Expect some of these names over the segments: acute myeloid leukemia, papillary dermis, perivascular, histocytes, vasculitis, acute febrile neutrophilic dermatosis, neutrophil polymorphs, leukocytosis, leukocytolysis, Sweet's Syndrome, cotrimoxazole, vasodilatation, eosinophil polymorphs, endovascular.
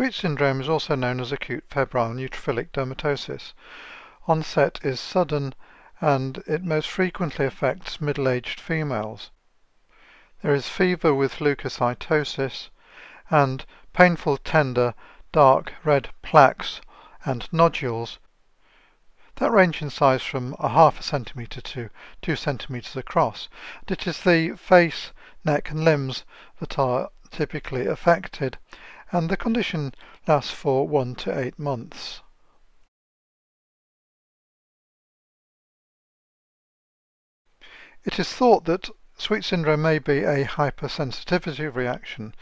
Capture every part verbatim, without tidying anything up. Sweet syndrome is also known as acute febrile neutrophilic dermatosis. Onset is sudden and it most frequently affects middle-aged females. There is fever with leukocytosis and painful, tender, dark red plaques and nodules that range in size from a half a centimetre to two centimetres across. And it is the face, neck and limbs that are typically affected, and the condition lasts for one to eight months. It is thought that sweet syndrome may be a hypersensitivity reaction,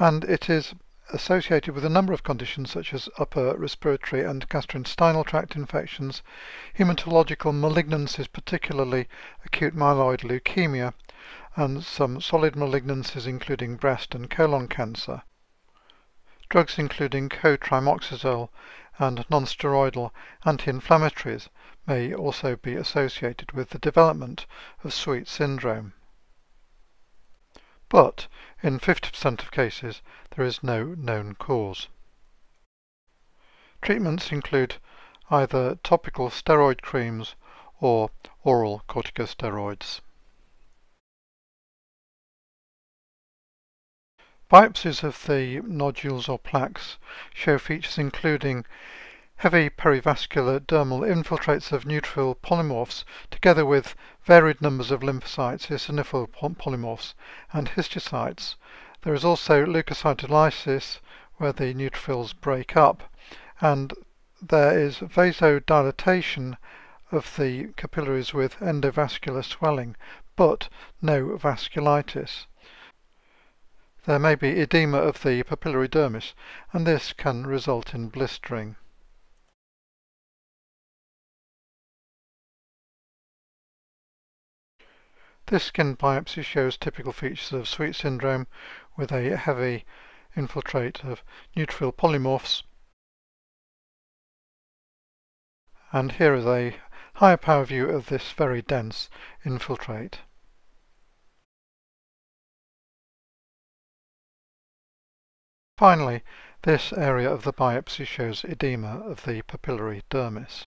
and it is associated with a number of conditions such as upper respiratory and gastrointestinal tract infections, hematological malignancies, particularly acute myeloid leukemia, and some solid malignancies including breast and colon cancer. Drugs including cotrimoxazole and non-steroidal anti-inflammatories may also be associated with the development of sweet syndrome. But in fifty percent of cases there is no known cause. Treatments include either topical steroid creams or oral corticosteroids. Biopsies of the nodules or plaques show features including heavy perivascular dermal infiltrates of neutrophil polymorphs together with varied numbers of lymphocytes, eosinophil polymorphs and histocytes. There is also leukocytolysis where the neutrophils break up, and there is vasodilatation of the capillaries with endovascular swelling, but no vasculitis. There may be edema of the papillary dermis, and this can result in blistering. This skin biopsy shows typical features of sweet syndrome with a heavy infiltrate of neutrophil polymorphs. And here is a higher power view of this very dense infiltrate. Finally, this area of the biopsy shows edema of the papillary dermis.